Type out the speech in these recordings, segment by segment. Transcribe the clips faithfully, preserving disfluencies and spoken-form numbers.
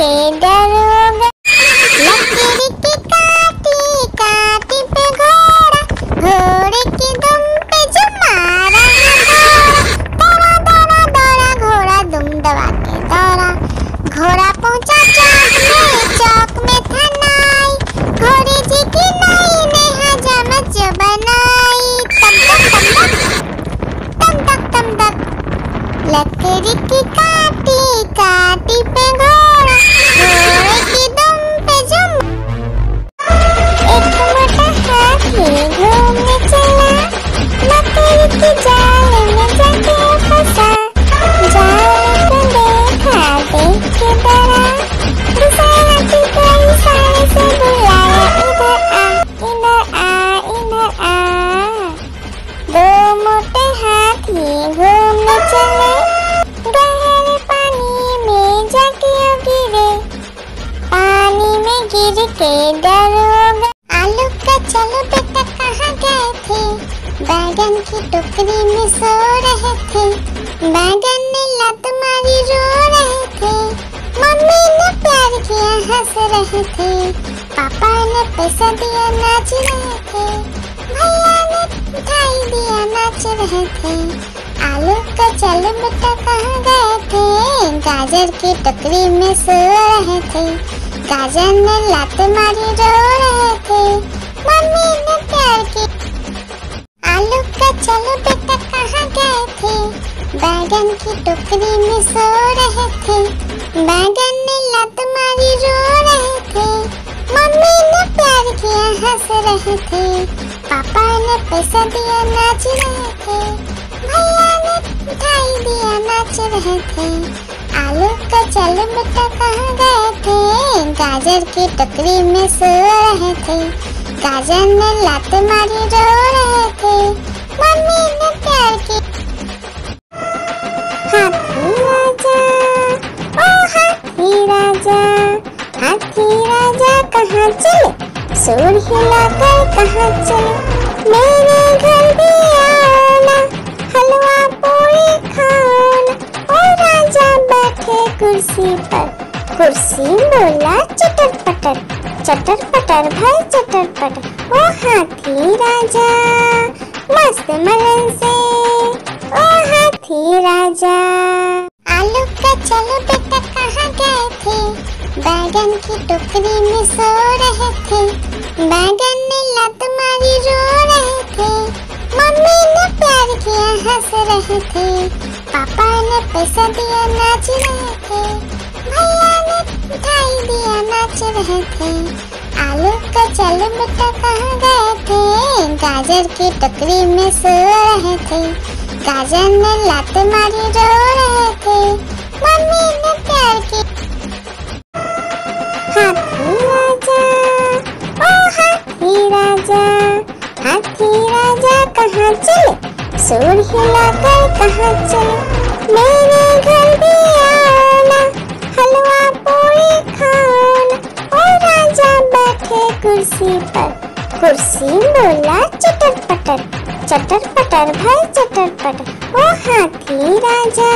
पे डरोगे। लकड़ी की काटी काटी पे घोड़ा, घोड़े के दुम पे जो मारा दौड़ा दौड़ा दौड़ा घोड़ा दुम दबा के दौड़ा। घोड़ा पहुंचा चौक में, चौक में था नाई, घोड़े जी की नाई ने हजामत जो बनाई। तम तक तम तक तम तक तम तक लकड़ी की काटी काटी पे घोड़ा, घोड़े की दुम पे जो। एक मोटा हाथी घूमने चला, लकड़ी की जाल में जाके फंसा। जाल को देखा देख के डरा, दूसरा हाथी को इशारे से बुलाया, इधर आ इधर आ इधर आ। दो मोटे हाथी घूमने चले, गहरे पानी में जाके गिरे। पानी में गिर के डर हो गए। आलू का चलो बेटा कहाँ गए थे, बैगन की टोकरी में सो रहे थे। बैगन ने लत मारी रो रहे थे, मम्मी ने प्यार किया हंस रहे थे, पापा ने पैसा दिया नाच रहे थे, भैया ने मिठाई दिया नाच रहे थे। आलू का चलो बेटा कहाँ गए थे, गाजर की टोकरी में सो रहे थे। गाजर ने लात मारी रो रहे थे, मम्मी ने प्यार की। आलू का चलो बेटा कहाँ गए थे, बैगन की टोकरी में सो रहे थे। बैगन ने लात मारी रो रहे थे, मम्मी ने प्यार किया हंस रहे थे, पापा ने पैसा दिया नाच रहे थे, भैया ने मिठाई दिया नाच रहे थे। आलू का चलो बेटा कहाँ गए थे, गाजर की टोकरी में सो रहे थे। गाजर ने लात मारी रो रहे थे, मम्मी ने प्यार की। हाथी राजा ओ हाथी राजा, हाथी राजा कहाँ चले, सूंड हिलाकर कहाँ चले। मेरे घर भी कुर्सी पर, कुर्सी बोला चटर पटर, चटर पटर भाई चटर पटर। ओ हाथी राजा मस्त मगन से, ओ हाथी राजा। आलू का चलो बेटा कहाँ गए थे, बैगन की टोकरी में सो रहे थे। बैगन ने लात मारी रो रहे थे, मम्मी ने प्यार किया हंस रहे थे, पापा ने पैसा दिया नाच रहे थे, भैया ने मिठाई दिया नाच रहे थे। आलू का चलो बेटा कहाँ गए थे, गाजर की टोकरी में सो रहे थे। गाजर ने लात मारी रो रहे थे, मम्मी ने प्यार की। हाथी राजा ओ हाथी राजा, हाथी राजा कहाँ चले, सूंड हिलाकर कहाँ चले। मेरे घर भी आना, हलवा पूरी खाना। और राजा बैठे कुर्सी पर, कुर्सी बोला चटर पटर, चटर पटर भाई चटर पटर। ओ हाथी राजा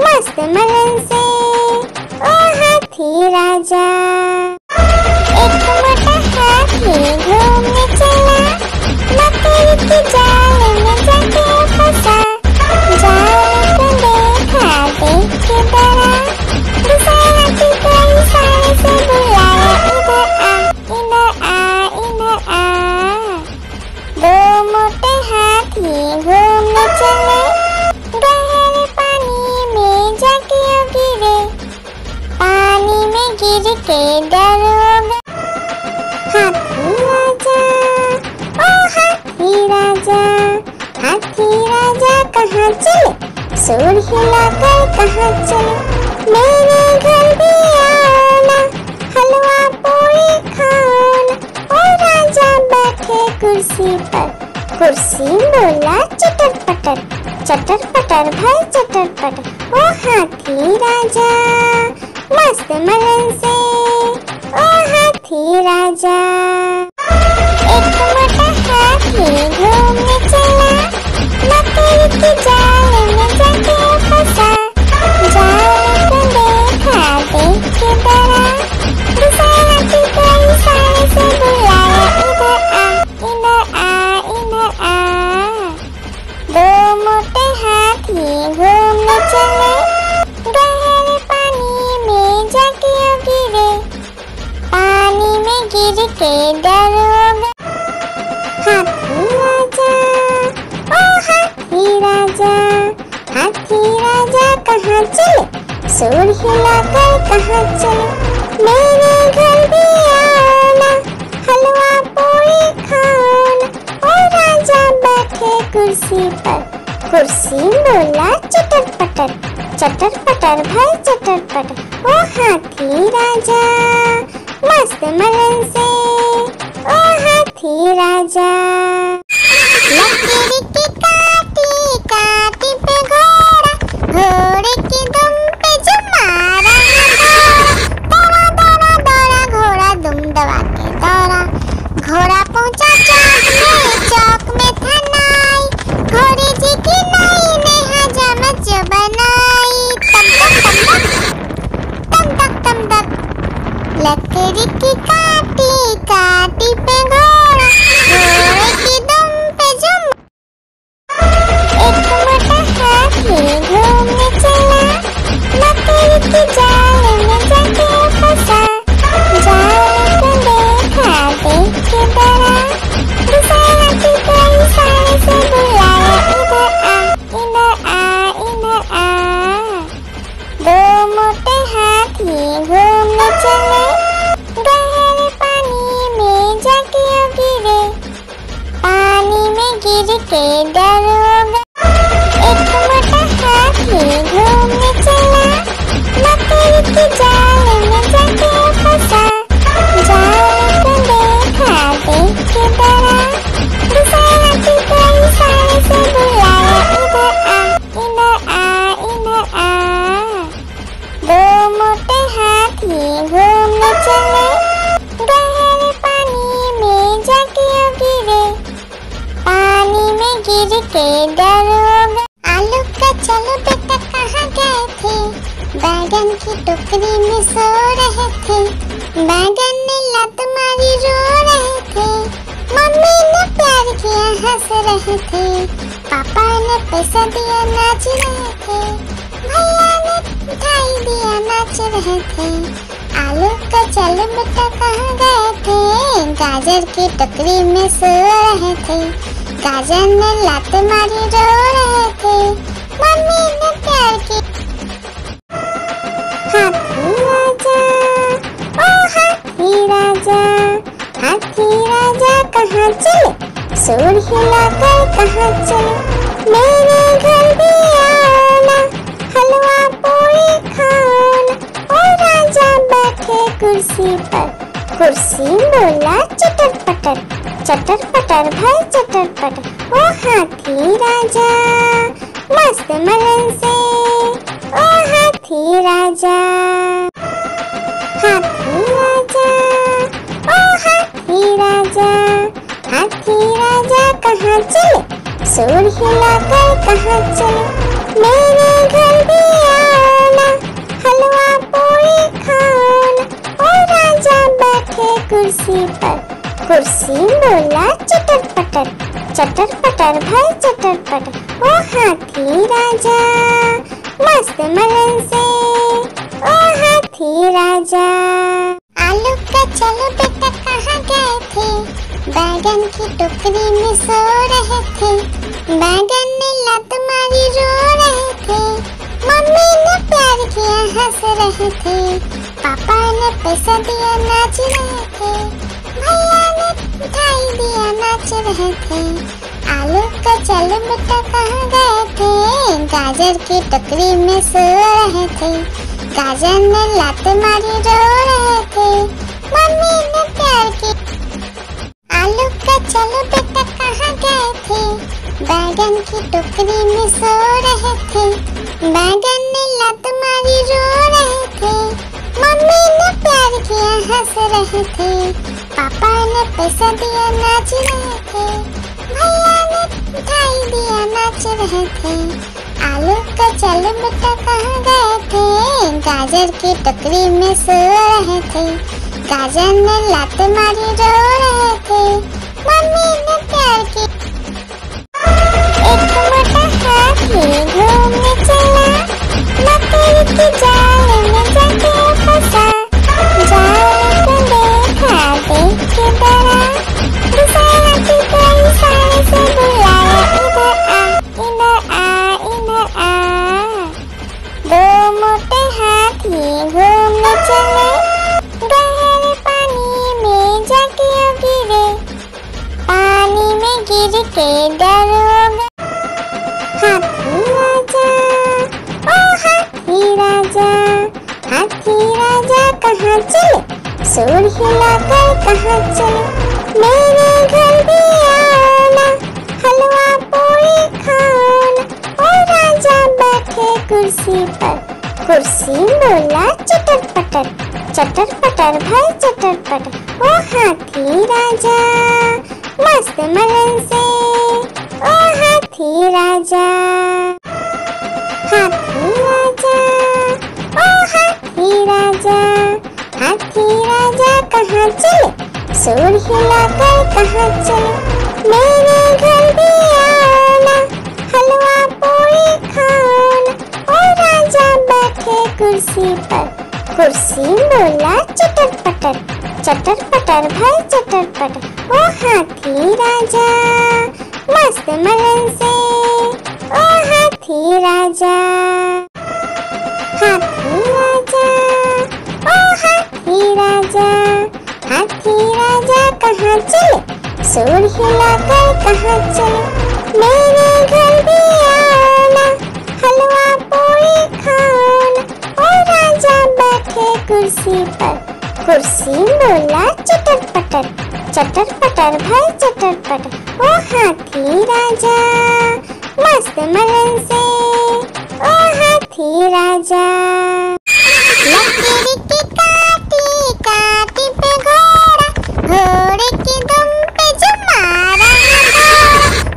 मस्त मगन से, ओ हाथी राजा। एक मोटा हाथी घूमने चला, लकड़ी की जाल में जाके फंसा। जाल को देखा देख के डरा, दूसरा हाथी को इशारे से बुलाया, इधर आ इधर आ इधर आ। दो मोटे हाथी घूमने चले, गहरे पानी में जाके गिरे। पानी में गिर के डर हो गए। हाथी राजा ओ हाथी राजा, हाथी राजा कहाँ चले, सूंड हिलाकर कहाँ चले। मेरे घर भी आना, हलवा पूरी खाना। और राजा बैठे कुर्सी पर, कुर्सी बोला चटर पटर, चटर पटर भाई चटर पटर। ओ हाथी राजा मस्त मगन से, ओ हाथी राजा। एक मोटा हाथी घूमने चला, लकड़ी की जाल में जाके फंसा। जाल को देखा देख के के डरोगे। हाथी राजा, ओ हाथी राजा, हाथी राजा कहाँ चले, सूंड हिलाकर कहाँ चले, मेरे घर भी आना, हलवा पूरी खाना। ओ राजा बैठे कुर्सी पर, कुर्सी बोला चटर पटर, चटर पटर भाई चटर पटर। ओ हाथी राजा मस्त मगन से, ओ हाथी राजा। लकीर की काटी काटी पे घोड़ा, घोड़े की दुम पे जो मारा दौड़ा दौड़ा दौड़ा घोड़ा, दुम दबा के दौड़ा। घोड़ा पहुंचा चौक में, चौक में था नाई, घोड़े जी की नाई ने हजाम जो बनाई। तम तक तम तक तम तक तम तक, लकड़ी की काटी काटी पे घोड़ा, घोड़े की दुम पे जुम। एक मोटा हाथी घूमने चला, लकड़ी की जाल में जाके फंसा। जाल को देखा देख के डरा, दूसरा हाथी कई सारे से बुलाया, इधर आ इधर आ इधर आ। दो मोटे हाथी घूमने चले, गिर के डर हो गया। एक मोटा हाथी घूमने चला, लकड़ी की जाल में जाके फंसा। जाल को देखा देख के डरा, दूसरा हाथी कई सारे से बुलाया, इधर आ इधर आ इधर आ। दो मोटे हाथी घूमने चले, गहरे पानी में जाके गिरे, गिर के डर हो गए। आलू का चलो बेटा कहाँ गए थे, बैगन की टोकरी में सो रहे थे, बैगन ने लत मारी रो रहे थे, मम्मी ने प्यार किया हंस रहे थे, पापा ने पैसा दिया नाच रहे थे, भैया ने मिठाई दिया नाच रहे थे। आलू का चलो बेटा कहाँ गए थे, गाजर की टोकरी में सो रहे थे, गाजर ने लात मारी रो रहे थे, मम्मी ने प्यार की। हाथी राजा, ओ हाथी राजा, हाथी राजा कहाँ चले, सूंड हिलाकर कहाँ चले, मेरे घर भी आना, हलवा पूरी खाना। ओ राजा बैठे कुर्सी पर, कुर्सी बोला चटर पटर, चटर पटर भाई चटर पटर। ओ हाथी राजा मस्त मगन से, ओ हाथी राजा। हाथी राजा, ओ हाथी राजा, हाथी राजा कहाँ चले, सूंड हिलाकर कहाँ चले, मेरे घर भी आना, हलवा पूरी खाना। ओ राजा बैठे कुर्सी पर, कुर्सी बोला चटर पटर, चटर पटर भाई चटर पटर। ओ हाथी राजा मस्त मगन से, ओ हाथी राजा। आलू का चलो बेटा कहाँ गए थे, बैगन की टोकरी में सो रहे थे, बैगन ने लत मारी रो रहे थे, मम्मी ने प्यार किया हंस रहे थे, पापा ने पैसा दिया नाच रहे थे, भैया ने मिठाई दिया नाच रहे थे। आलू का चलो बेटा कहाँ गए थे, गाजर की टोकरी में सो रहे थे, गाजर ने लात मारी रो रहे थे, मम्मी ने प्यार की। आलू का चलो बेटा कहाँ गए थे, बैगन की टोकरी में सो रहे थे, बैगन ने लात मारी रो रहे थे, मम्मी ने प्यार किया हंस रहे थे, पापा ने पैसा दिया नाच रहे थे, भैया ने मिठाई दिया नाच रहे थे। आलू का चलो बेटा कहाँ गए थे, गाजर की टोकरी में सो रहे थे, गाजर ने लात मारी रो रहे थे, मम्मी ने प्यार की। एक मोटा हाथी घूमने चला, लकड़ी की जाल में जाके फंसा। जाल को देखा देख के के डरोगे। हाथी राजा, ओ हाथी राजा, हाथी राजा कहाँ चले, सूंड हिलाकर कहाँ चले, मेरे घर भी आना, हलवा पूरी खाना। और राजा बैठे कुर्सी पर, कुर्सी बोला चटर पटर, चटर पटर भाई चटर पटर। ओ हाथी राजा मस्त मगन से, ओ हाथी राजा, हाथी राजा, ओ हाथी राजा, हाथी राजा कहाँ चले, सूंड हिलाकर कहाँ चले, मेरे घर भी आना, हलवा पूरी खाना। और राजा बैठे कुर्सी पर, कुर्सी बोला चटर पटर, चटर पटर भाई चटर पटर। ओ हाथी राजा मस्त मगन से, ओ हाथी राजा, हाथी राजा, ओ हाथी राजा, हाथी राजा कहाँ चले, सूंड हिलाकर कहाँ चले, मेरे घर भी आना, हलवा पूरी खाना। और राजा बैठे कुर्सी पर, कुर्सी बोला चटर पटर, चटर पटर भाई चटर पटर। ओ हाथी राजा मस्त मगन से, ओ हाथी राजा। लकीर की काठी, काठी पे घोड़ा, घोड़े की दुम पे जो मारा,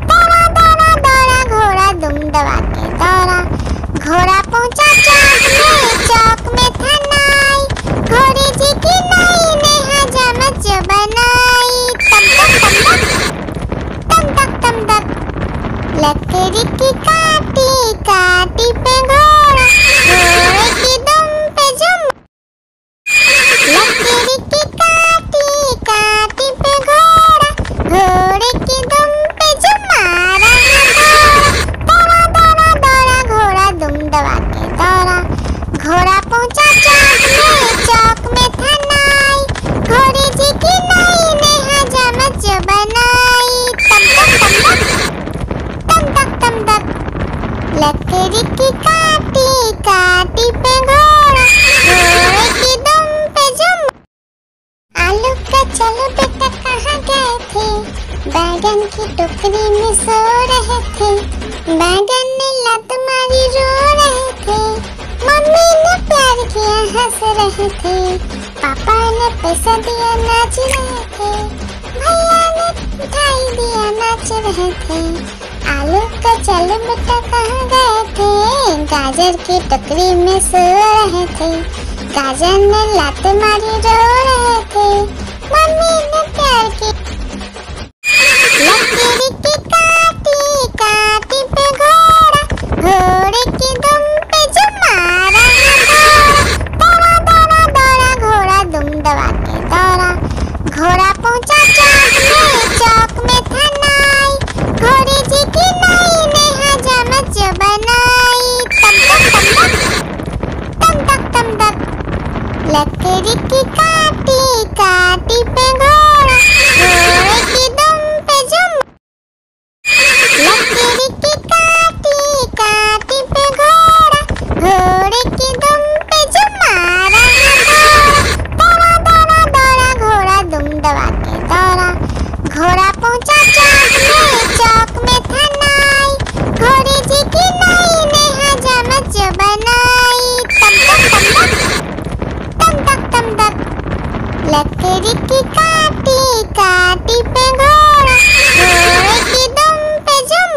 दौड़ा दौड़ा दौड़ा घोड़ा, दुम दबा के दौड़ा। घोड़ा पहुंचा चौक में, चौक में था घोड़े जी की नाई ने हजाम जो बनाई। तम तक तम तक, लकड़ी की काटी, काटी पे घोड़ा, घोड़े की दुम पे जुम। लकड़ी की काटी, काटी पे घोड़ा, घोड़े की दुम पे जुम मारा, दौड़ा दौड़ा दौड़ा घोड़ा, दुम दबा के दौड़ा। घोड़ा पहुंचा चौक में, चौक में था नाई, घोड़े जी की नाई ने हजामत जो बनाई। तम तक तम तक, तम तक तम तक, लकड़ी की काटी, काटी पे घोड़ा, घोड़े की दुम पे जुम। आलू का चलो बेटा कहाँ गए थे, बैगन की टोकरी में सो रहे थे, बैगन ने लत मारी रो रहे थे, मम्मी ने प्यार किया हंस रहे थे, पापा ने पैसा दिया नाच रहे थे, भैया ने मिठाई दिया नाच रहे थे। आलू का चलो बेटा कहाँ गए थे, गाजर की टोकरी में सो रहे थे, गाजर ने लात मारी रो रहे थे, मम्मी ने प्यार की। लकीर की काटी, काटी पे घोड़ा, घोड़े की दुम पे जुम मारा, दौड़ा दौड़ा दौड़ा घोड़ा, दुम दबा के दौड़ा। घोड़ा पहुंचा चौक में, चौक में था नाई, घोड़े जी की नाई ने हजामत जो बनाई। तम तक तम तक, तम तक, लकड़ी की काटी, काटी पे घोड़ा, घोड़े की दुम पे जुम। लकड़ी की काटी, काटी पे घोड़ा, घोड़े की दुम पे जुम मारा, दौड़ा दौड़ा दौड़ा घोड़ा, दुम दबा के दौड़ा। घोड़ा पहुंचा चौक में, चौक में था नाई, घोड़े जी की नाई ने हजामत जो बनाई। तम तक तम तक, तम तक तम तक, लकड़ी की काटी, काटी पे घोड़ा, घोड़े की दुम पे जुम।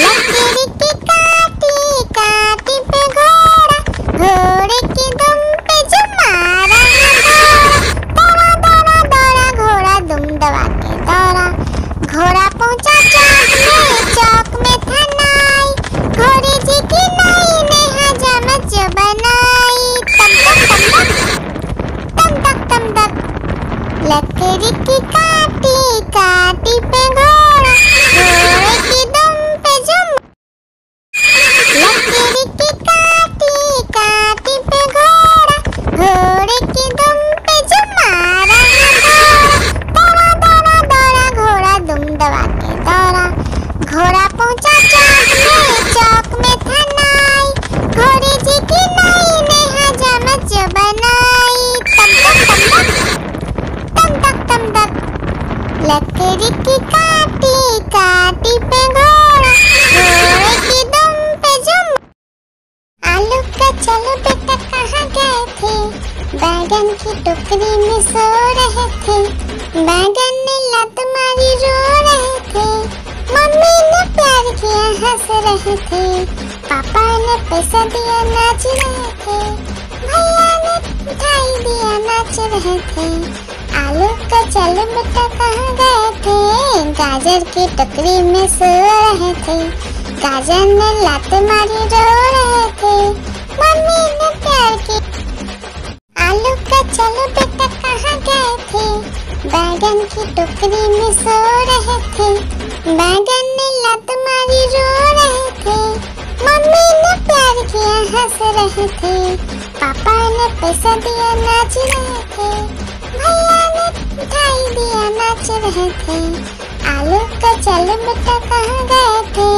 लकड़ी की काटी, काटी पे घोड़ा, घोड़े की दुम पे जुम मारा, दौड़ा दौड़ा दौड़ा घोड़ा, दुम दबा के दौड़ा। घोड़ा पहुंचा चौक में, चौक में था नाई, घोड़े जी की नाई ने हजामत जो बनाई। तम तक तम तक, तम तक तम तक, लकड़ी की काटी, काटी बैगन की टोकरी में सो रहे थे, बैगन ने लत मारी रो रहे थे। मम्मी ने प्यार किया हंस रहे थे, पापा ने पैसा दिया नाच रहे थे, भैया ने मिठाई दिया नाच रहे थे। आलू का चल बेटा कहाँ गए थे, गाजर की टोकरी में सो रहे थे, गाजर ने लत मारी रो रहे थे, मम्मी ने प्यार किया। आलू का चलो बेटा कहाँ गए थे, बैगन की टोकरी में सो रहे थे, बैगन ने लत मारी रो रहे थे, मम्मी ने प्यार किया हंस रहे थे, पापा ने पैसा दिया नाच रहे थे, भैया ने मिठाई दिया नाच रहे थे। आलू का चलो बेटा कहाँ गए थे,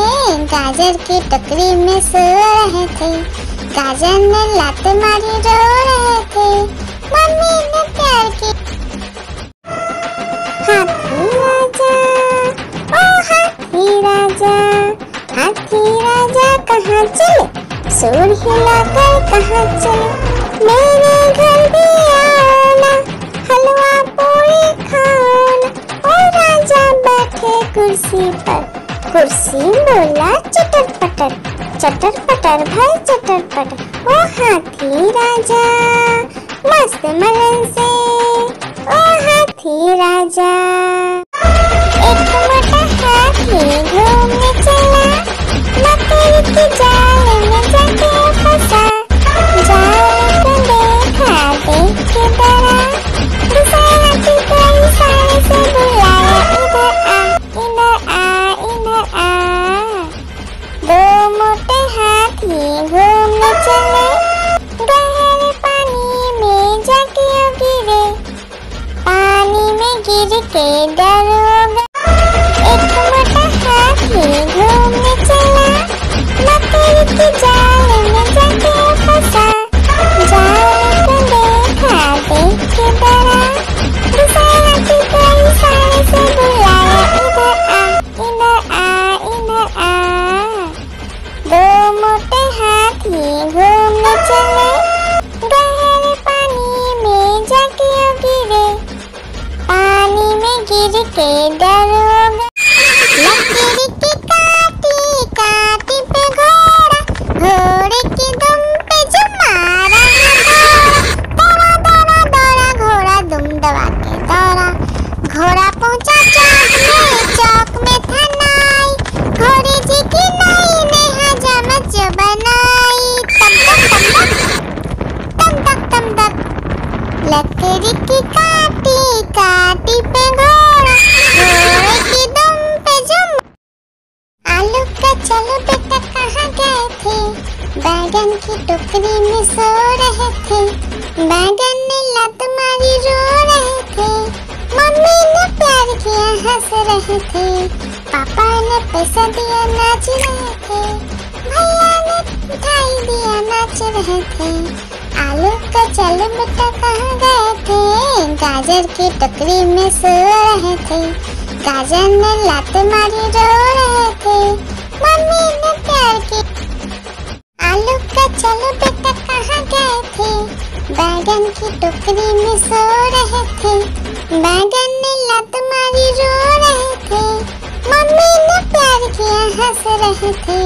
गाजर की टोकरी में सो रहे थे, गाजर ने लत मारी रो रहे थे, मम्मी ने प्यार किया। हाथी राजा, ओ हाथी राजा, हाथी राजा कहाँ चले, सूंड हिलाकर कहाँ चले, मेरे घर भी आना, हलवा पूरी खाना। ओ राजा बैठे कुर्सी पर, कुर्सी बोला चटर पटर, चटर पटर भाई चटर पटर। ओ हाथी राजा मस्त मगन से, ओ हाथी राजा। एक मोटा हाथी घूमने चला, मकड़ी के जाल में जाके फंसा, जाल को देखा देख के डरा, दूसरा हाथी को इशारे से बुलाया, इधर आ इधर आ इधर आ। दो मोटे हाथी घूमने चले, गिर के डर हो गया। एक मोटा हाथी घूमने चला, मकड़ी के जाल में जाके फंसा, जाल को देखा देख के डरा, दूसरा हाथी को इशारे से बुलाया, इधर आ इधर आ इधर आ। दो मोटे हाथी घूमने चले, गहरे पानी में जाके गिरे, गिर के डर हो गया। लकड़ी की काटी काटी पे घोड़ा, घोड़े की दुम पे जो मारा, दौड़ा दौड़ा दौड़ा घोड़ा दुम दबा के दौड़ा। घोड़ा पहुंचा चौक में, चौक में था नाई, घोड़े जी की नाई ने हजामत जो बनाई। तम तक तम तक तम तक लकड़ी की काटी काटी पे घोड़ा, घोड़े की दुम पे जम। आलू का चलो बेटा कहाँ गए थे, बैगन की टोकरी में सो रहे थे, बैगन ने लत मारी रो रहे थे, मम्मी ने प्यार किया हंस रहे थे, पापा ने पैसा दिया नाच रहे थे, भैया ने मिठाई दिया नाच रहे थे। आलू का चलो बेटा कहाँ गए थे, गाजर की टोकरी में सो रहे थे, गाजर ने लत मारी रो रहे थे, मम्मी ने प्यार किया। आलू का चलो बेटा कहाँ गए थे, बैगन की टोकरी में सो रहे थे, बैगन ने लत मारी रो रहे थे, मम्मी ने प्यार किया हंस रहे थे,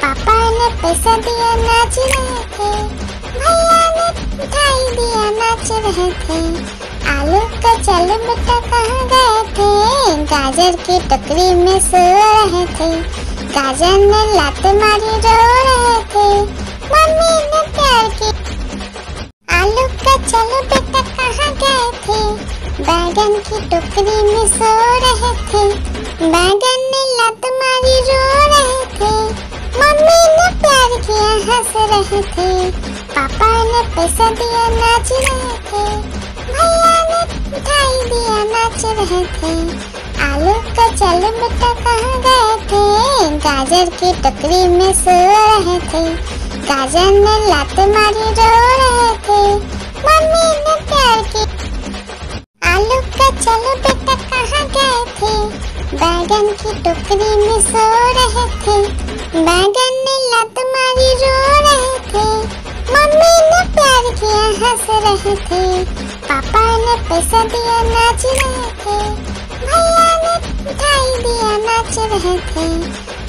पापा ने पैसा दिया नाच रहे थे, भैया ने मिठाई दिया नाच रहे थे। आलू का चलो बेटा कहाँ गए थे, गाजर की टोकरी में सो रहे थे, गाजर ने लत मारी रो रहे थे, मम्मी ने प्यार किया। आलू का चलो बेटा कहाँ गए थे, बैगन की टोकरी में सो रहे थे, बैगन ने लत मारी रो रहे थे, मम्मी ने प्यार किया हंस रहे थे, पापा ने पैसा दिया नाच रहे थे, भैया ने मिठाई दिया नाच रहे थे। आलू का चलो बेटा कहाँ गए थे, गाजर की टोकरी में सो रहे थे, गाजर ने लत मारी रो रहे थे, मम्मी ने प्यार किया। आलू का चलो बेटा कहाँ गए थे, बैगन की टोकरी में सो रहे थे, बैगन ने लत मारी रो रहे थे, मम्मी ने प्यार किया। हंस रहे थे, पापा ने पैसा दिया नाच रहे थे, भैया ने मिठाई दिया नाच रहे थे।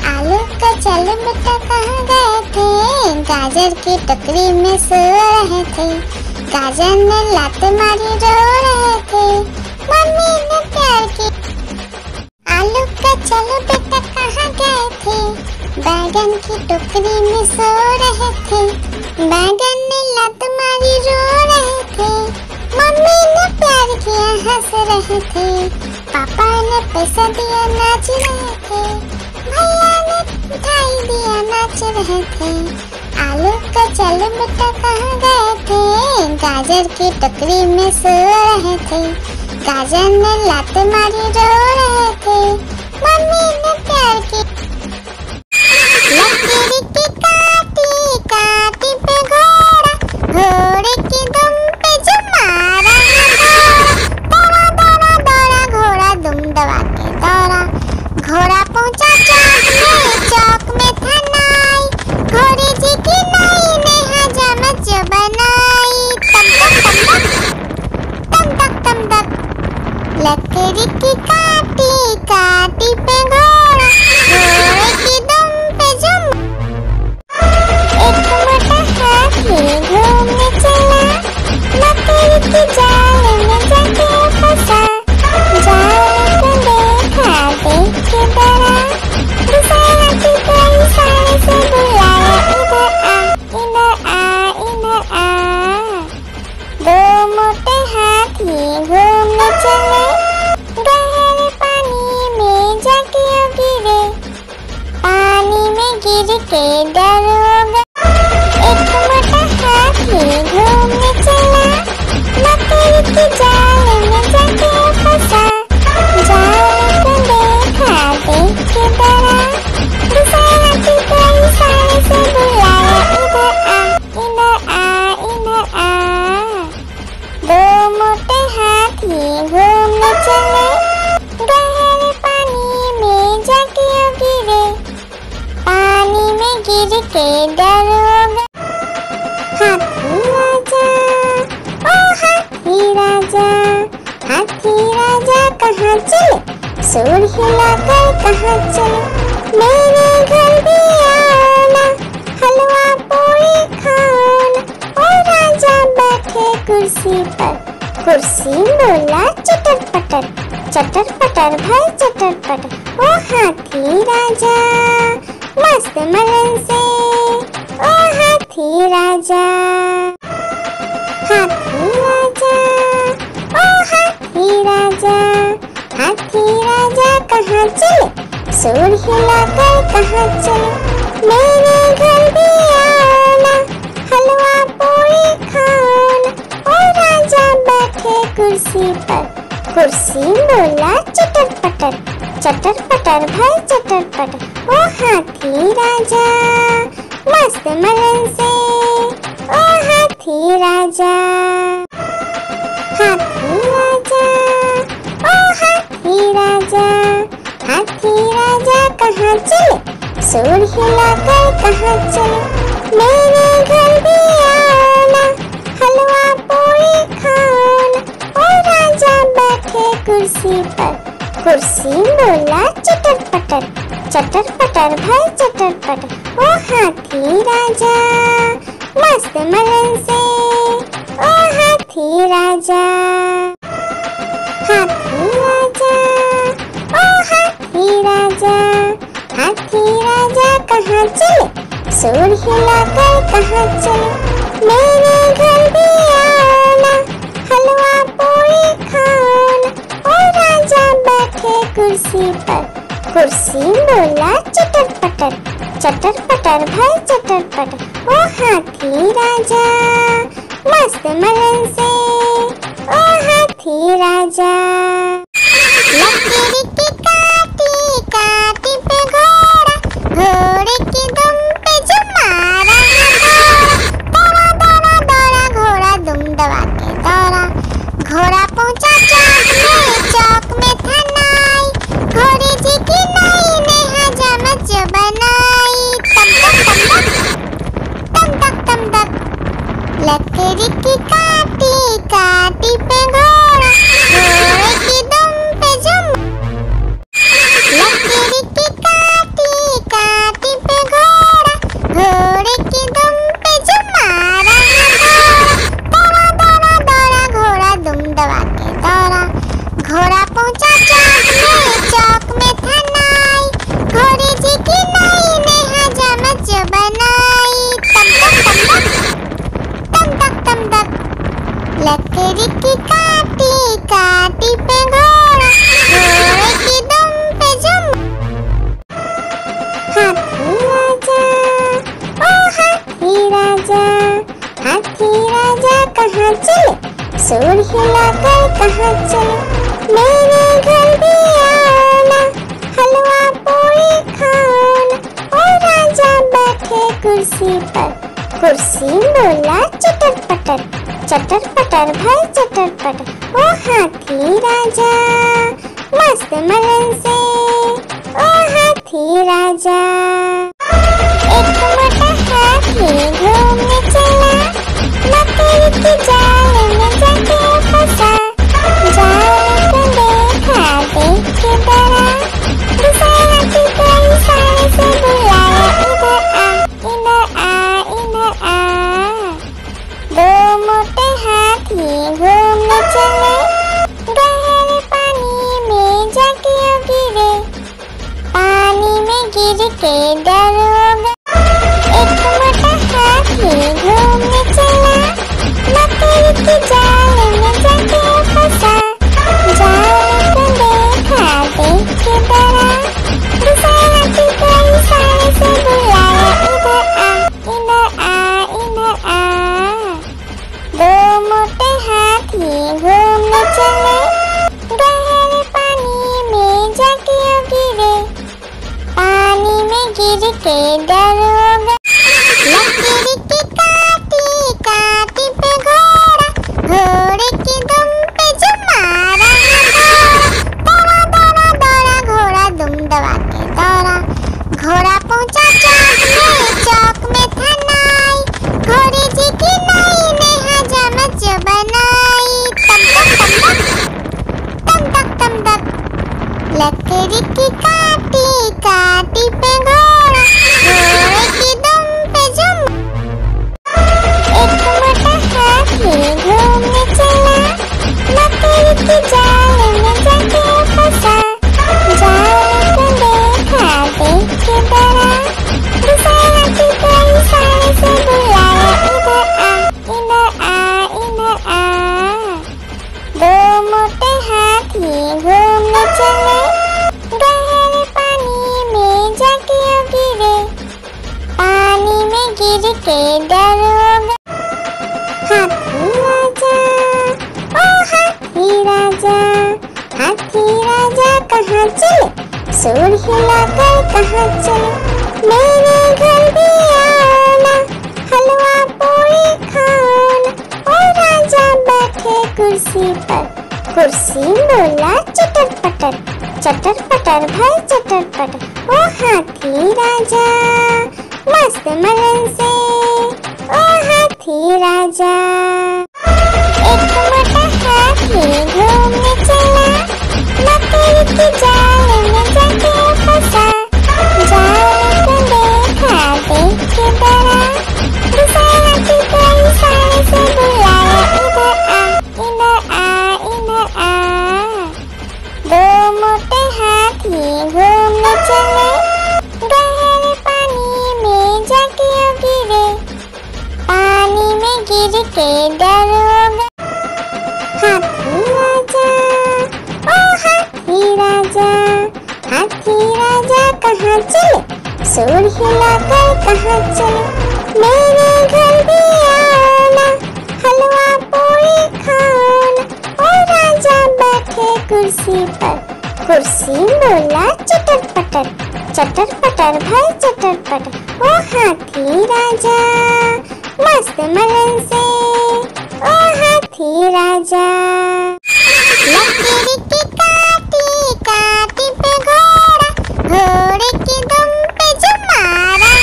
आलू का चालू बेटा कहाँ गए थे, गाजर की टोकरी में सो रहे थे, गाजर ने लात मारी रो रहे थे, मम्मी ने प्यार की। आलू का चालू बेटा कहाँ गए थे, बैंगन की टोकरी में सो रहे थे, बैंगन ने लात मारी रो रहे थे, मम्मी ने प्यार किया हंस रहे थे, पापा ने पैसा दिया नाच रहे थे, भैया ने मिठाई दिया नाच रहे थे। आलू का चालू बेटा कहाँ गए थे, गाजर की टोकरी में सो रहे थे, गाजर ने लात मारी रो रहे थे, मम्मी ने प्यार की। लकीर की काटी काटी पे घोड़ा, घोड़े की दुम पे जो मारा, दौड़ा दौड़ा दौड़ा घोड़ा दुम दबा के दौड़ा। घोड़ा पहुंचा चौक में, चौक में था नाई, घोड़े जी की नाई ने हजाम जो बनाई। तम तक तम तक तम तक तम तक। लकड़ी की काटी काटी पे घोड़ा, घोड़े की दुम पे जुम। एक मोटा हाथी घूमने चला, लकड़ी की जाल में जाके फंसा। जाल को देखा देख के डरा, दूसरा हाथी को इशारे से बुलाया, इधर आ इधर आ इधर आ। दो मोटे हाथी घूमने चले, गहरे पानी में जाके गिरे, पानी में गिर के डर हो गए। एक मोटा हाथी घूमने चला, लकड़ी की जाल में जाके फंसा। जाल को देखा देख के डरा, दूसरा हाथी को इशारे से बुलाया, इधर आ इधर आ इधर आ। दो मोटे हाथी घूमने चले, गहरे पानी में जाके गिरे, पानी में गिर के डर हो गए। हाथी राजा ओ हाथी राजा, हाथी राजा कहाँ चले, सूंड हिलाकर कहाँ चले, मेरे घर भी आओ ना, हलवा पूरी खाओ ना। ओ राजा बैठे कुर्सी पर, कुर्सी बोला चटर पटर, चटर पटर भाई चटर पटर। ओ हाथी राजा मस्त मगन से, ओ हाथी राजा। हाथी राजा ओ हाथी राजा, हाथी राजा कहाँ चले, सूंड हिलाकर कहाँ चले, मेरे घर भी आओ ना, हलवा पूरी खाओ ना। ओ राजा बैठे कुर्सी पर, कुर्सी बोला चटर पटर, चटर पटर भाई चटर पटर। ओ हाथी राजा मस्त मगन से, ओ हाथी राजा। हाथी राजा ओ हाथी राजा, हाथी राजा कहाँ चले, सूंड हिलाकर कहाँ चले, मेरे घर भी आओ ना, हलवा पूरी खाओ ना। ओ राजा बैठे कुर्सी पर, कुर्सी बोला चटर पटर, चटर पटर भाई चटर पटर। ओ हाथी राजा मस्त मगन से, ओ हाथी राजा। हाथी राजा ओ हाथी राजा, हाथी राजा कहाँ चले, सूंड हिलाकर कहाँ चले, मेरे घर भी आओ ना, हलवा पूरी खाओ ना। ओ राजा बैठे कुर्सी पर, कुर्सी बोला चटर पटर, चटर पटर भाई चटर पटर। ओ हाथी राजा मस्त मगन से, ओ हाथी राजा। लकीर की काटी काटी पे घोड़ा, घोड़े की दुम पे जो मारा, दौड़ा दौड़ा दौड़ा घोड़ा दुम दबा के दौड़ा। घोड़ा पहुंचा चौक में, चौक में था नाई, घोड़े जी की नाई ने हजाम जो बनाई। तम तक तम तक तम तक तम तक। लकड़ी की लकड़ी की काटी काटी पे घोड़ा, घोड़े के दम पे जम। हाथी राजा, ओ हाथी राजा, हाथी राजा कहाँ चले, सूंड हिलाकर कहाँ चले, मेरे घर भी आना, हलवा पूरी खाना। ओ राजा बैठे कुर्सी पर, कुर्सी बोला चटर पटर, चटर पटर भाई चटर पटर। ओ हाथी राजा मस्त मगन से, ओ हाथी राजा। एक मोटा हाथी घूमने चला, लकड़ी की जाल में जाके फंसा, जाल को देखा देख के डरा, दूसरा हाथी कई सारे से बुलाया, इधर आ इधर आ इधर आ। दो मोटे हाथी घूमने चले, गहरे पानी में जाके गिरे, पानी में गिर के डर हो गए। एक मोटा हाथी घूमने चला, लकड़ी की जाल में जाके फंसा, जाल को देखा देख के डरा, दूसरा हाथी कई सारे से बुलाया, इधर आ इधर आ इधर आ। दो मोटे हाथी घूमने चले, गहरे पानी में जाके गिरे, पानी में गिर के डर हो गए। लकड़ी की काटी काटी पे घोड़ा, घोड़े के दम पे जमा रहा, दौड़ा दौड़ा दौड़ा घोड़ा दुम दबा के दौड़ा, घोड़ा पहुंचा चौक में, चौक में था नाई, घोड़े जी की नाई बनाई। तम तक तम तक लकड़ी की काटी काटी पे घोड़ा, घोड़े के दम पे जम। एक मोटा हाथी घूमने चला, लकड़ी की जाल में जाके फंसा, जाल को देखा देख के डरा, दूसरा हाथी कई सारे से बुलाया, इधर आ इधर आ इधर आ। दो मोटे हाथी घूमने चले, गहरे पानी में जाके गिरे, पानी में गिर के डर हो गए। हाथी राजा, ओ हाथी राजा, हाथी राजा कहाँ चले, सूंड हिलाकर कहाँ चले, मेरे घर भी आना, हलवा पूरी खाना। राजा बैठे कुर्सी पर, कुर्सी बोला चटर पटर, चटर पटर भाई चटर पटर। ओ हाथी राजा मस्त मगन से, ओ हाथी राजा। एक मोटा हाथी घूमने चला, लकड़ी की जाल में जाके फंसा, जाल को देखा देख के डरा, दूसरा हाथी कई सारे से बुलाया, इधर आ इधर आ इधर आ। दो मोटे हाथी घूमने चले, गहरे पानी में जाके गिरे, पानी में गिर के डर हो गए। हाथी राजा, ओ हाथी राजा, हाथी राजा कहाँ चले, सूंड हिलाकर कहाँ चले, मेरे घर भी आना, हलवा पूरी खाना। और राजा बैठे कुर्सी पर, कुर्सी बोला चटर पटर, चटर पटर भाई चटर पटर। ओ हाथी राजा मस्त मगन से, ओ हाथी राजा। लकड़ी की काटी काटी पे घोड़ा, घोड़े के दम पे जमा रहा,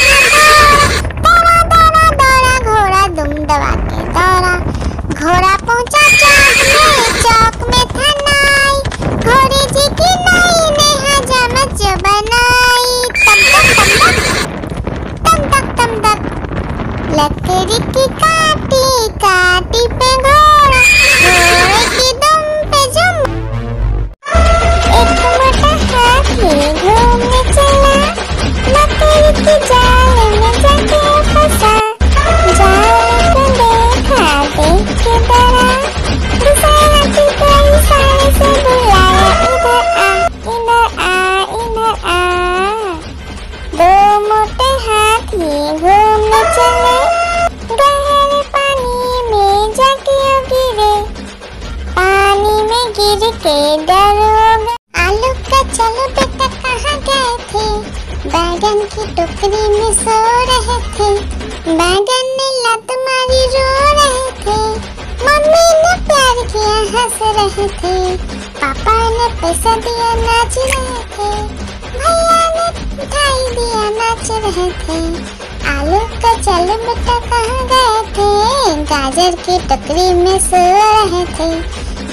दौड़ा दौड़ा दौड़ा घोड़ा दुम दबा के दौड़ा, घोड़ा पहुंचा चौक में, चौक में था नाई, घोड़े जी की नाई ने हजामत बनाई। तम तक तम तक तम तक लकड़ी की काटी काटी पे घोड़ा, घोड़े के डरोगे। आलू का चलो बेटा कहाँ गए थे, बैगन की टोकरी में सो रहे थे, बैगन ने लत मारी रो रहे थे, मम्मी ने प्यार किया हंस रहे थे, पापा ने पैसा दिया नाच रहे थे, भैया ने मिठाई दिया नाच रहे थे। आलू का चलो बेटा कहाँ गए थे, गाजर की टोकरी में सो रहे थे,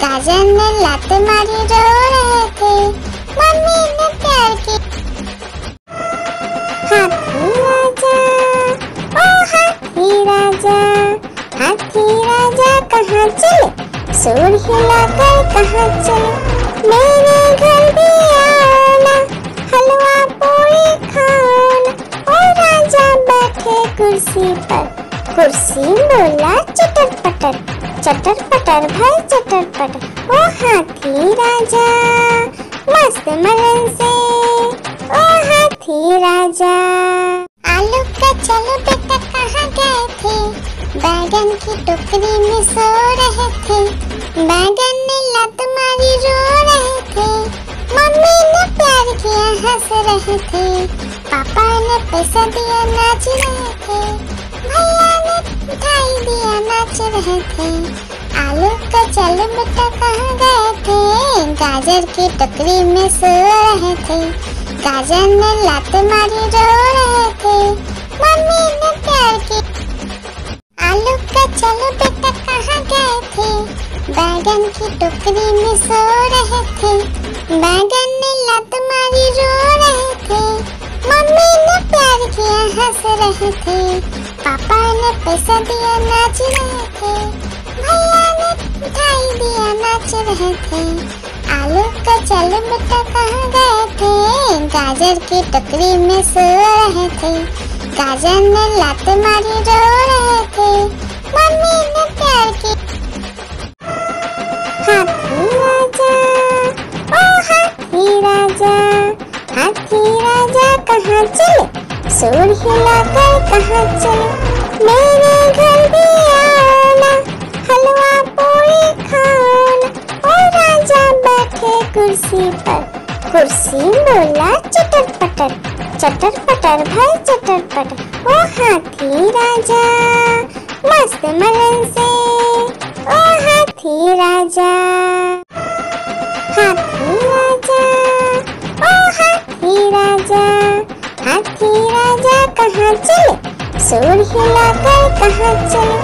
गाजर ने लात मारी रो रहे थे, मम्मी ने प्यार की। हाथी राजा ओ हाथी राजा, हाथी राजा कहाँ चले, सूंड हिलाकर कहाँ चले, मेरे घर भी आओ ना, हलवा पूरी खाओ ना। ओ राजा बैठे कुर्सी पर, कुर्सी बोला चटर पटर, चटर पटर भाई चटर पटर। ओ हाथी राजा मस्त मगन से, ओ हाथी राजा। आलू का चलो बेटा कहाँ गए थे, बैगन की टोकरी में सो रहे थे, बैगन ने लत मारी रो रहे थे, मम्मी ने प्यार किया हंस रहे थे, पापा ने पैसा दिया नाच रहे थे, भैया ने मिठाई दिया नाच रहे थे। आलू का चलो बेटा कहाँ गए थे, गाजर की टोकरी में सो रहे थे, गाजर ने लात मारी रो रहे थे, मम्मी ने प्यार की। आलू का चलो बेटा कहाँ गए थे, बैगन की टोकरी में सो रहे थे, बैगन ने लात मारी रो रहे थे, मम्मी ने प्यार किया हंस रहे थे, पापा ने पैसा दिया नाच रहे थे, भैया ने मिठाई दिया नाच रहे थे। आलू का चलो बेटा कहाँ गए थे, गाजर की टोकरी में सो रहे थे, गाजर ने लात मारी रो रहे थे, मम्मी ने प्यार की। हाथी राजा ओ हाथी राजा, हाथी राजा कहाँ चले, सूंड हिलाकर कहाँ चले, मेरे घर भी आओ ना, हलवा पूरी खाओ ना। ओ राजा बैठे कुर्सी पर, कुर्सी बोला चटर पटर, चटर पटर भाई चटर पटर। ओ हाथी राजा मस्त मगन से, ओ हाथी राजा। हाथी राजा ओ हाथी राजा, हाथी राजा कहाँ चले, सूंड हिलाकर कहाँ चले,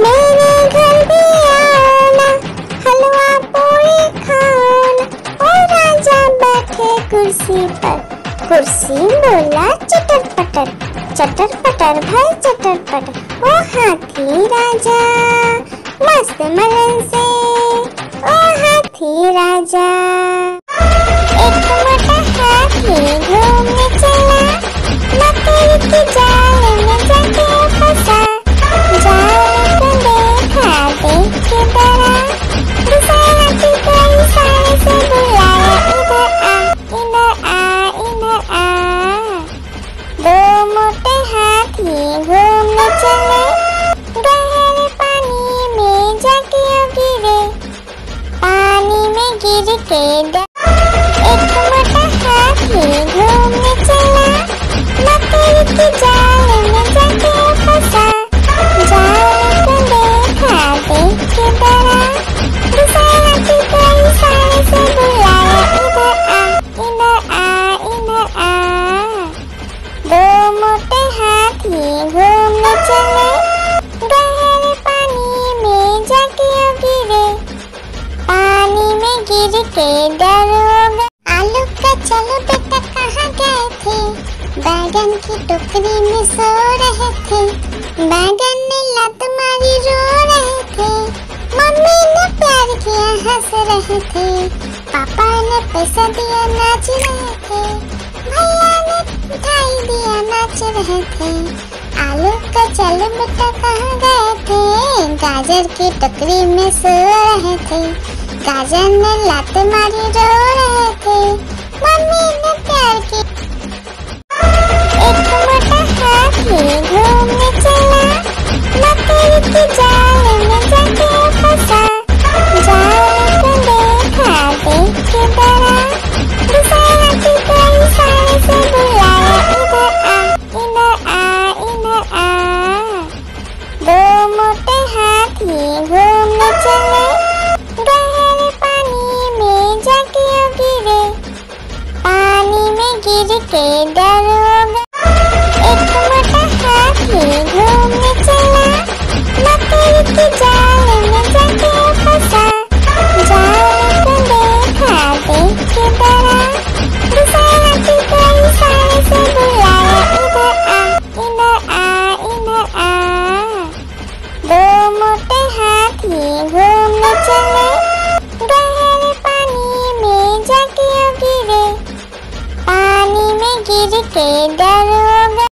मेरे घर भी आओ ना, हलवा पूरी खाओ ना। ओ राजा बैठे कुर्सी पर, कुर्सी बोला चटर पटर, चटर पटर भाई चटर पटर। ओ हाथी राजा मस्त मगन से, ओ हाथी राजा। एक मोटा हाथी घूमने चला, मकड़ी के जाल में जाके फंसा, जाल को देखा देख के डरा, दूसरा हाथी कई सारे से बुलाया, इधर आ इधर आ इधर आ। दो मोटे हाथी घूमने चले, गहरे पानी में जाके गिरे, पानी में गिर के। एक मोटा हाथी घूमने चला, मकड़ी के जाल में जाके फंसा, जाल को देखा देख के डरा, दूसरा हाथी कई सारे से बुलाया, इधर आ इधर आ इधर आ। दो मोटे हाथी घूमने चले, गहरे पानी में जाके गिरे, पानी में गिर के डरोगे। आलू का चलो बेटा कहाँ गए थे, बैगन की टोकरी में सो रहे थे, बैगन ने लत मारी रो रहे थे, मम्मी ने प्यार किया हंस रहे थे, पापा ने पैसा दिया नाच रहे थे, भैया ने मिठाई दिया नाच रहे थे। आलू का चलो बेटा कहाँ गए थे, गाजर की टोकरी में सो रहे थे, गाजर ने लात मारी रो रहे थे, मम्मी ने प्यार की। एक मोटा हाथी घूमने चला, मकड़ी के जाल में जाके फंसा, जाल को देखा चले गहरे पानी में जाके गिरे, पानी में गिर के डर हो गया।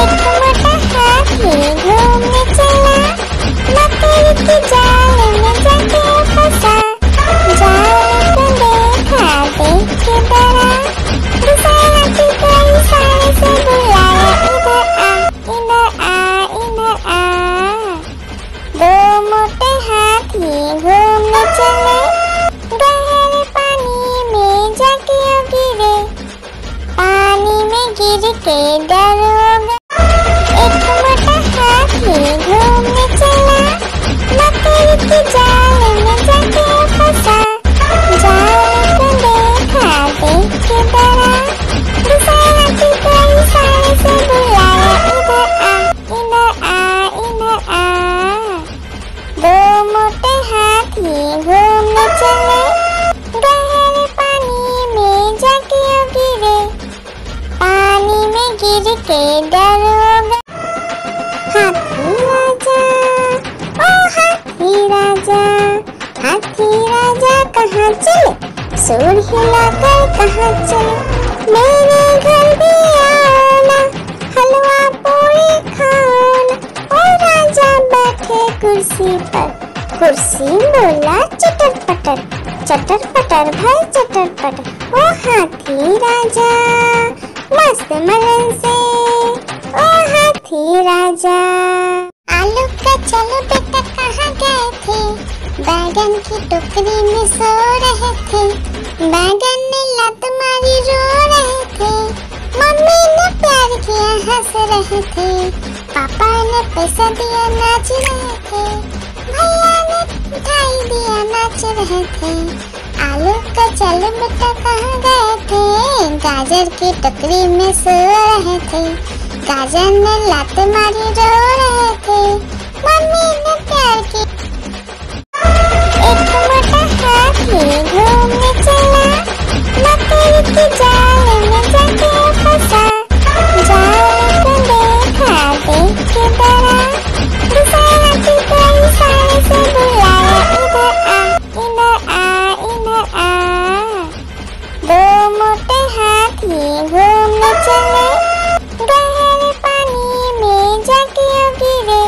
एक मोटा हाथी घूमने चला, मकड़ी के जाल में जाके फंसा। जाल को देखा देख के डरा, दूसरा की कई सारे से बुलाया, इधर आ इधर आ इधर आ। दो मोटे हाथी घूमने चले, गहरे पानी में जाके गिरे, पानी में गिर के डर हो गया। एक मोटा हाथी घूमने चला, मकड़ी के जाल में जाके फंसा। जाल को देखा देख के डरा, दूसरा हाथी कई सारे से बुलाया, इधर आ इधर आ इधर आ। दो मोटे हाथी घूमने चले, गहरे पानी में जाके गिरे, पानी में गिर के डर हो गया। हाथी राजा ओ हाथी राजा, हाथी राजा कहाँ चले, सूंड हिलाकर कहाँ चले। मेरे घर भी आओ ना, हलवा पूरी खाओ ना। और राजा बैठे कुर्सी पर, कुर्सी बोला चटर पटर, चटर पटर भाई चटर पटर। ओ हाथी राजा मस्त मगन से, ओ हाथी राजा। आलू का चलो बेटा कहाँ गए थे, बैगन की टोकरी में सो रहे थे। बैगन ने लत मारी रो रहे थे, मम्मी ने प्यार किया हंस रहे थे, पापा ने पैसा दिया नाच रहे थे, भैया ने मिठाई दिया नाच रहे थे। आलू का चलो बेटा कहाँ गए थे, गाजर की टोकरी में सो रहे थे। गाजर ने लात मारी रो रहे थे, मम्मी ने प्यार की। एक मोटा हाथी घूमने चला, मकड़ी के जाल में जाके फंसा। जाल को देखा देख के डरा, दूसरा हाथी कई सारे से बुलाया, इधर आ इधर आ इधर आ। दो मोटे हाथी घूमने चले, गहरे पानी में जाके गिरे,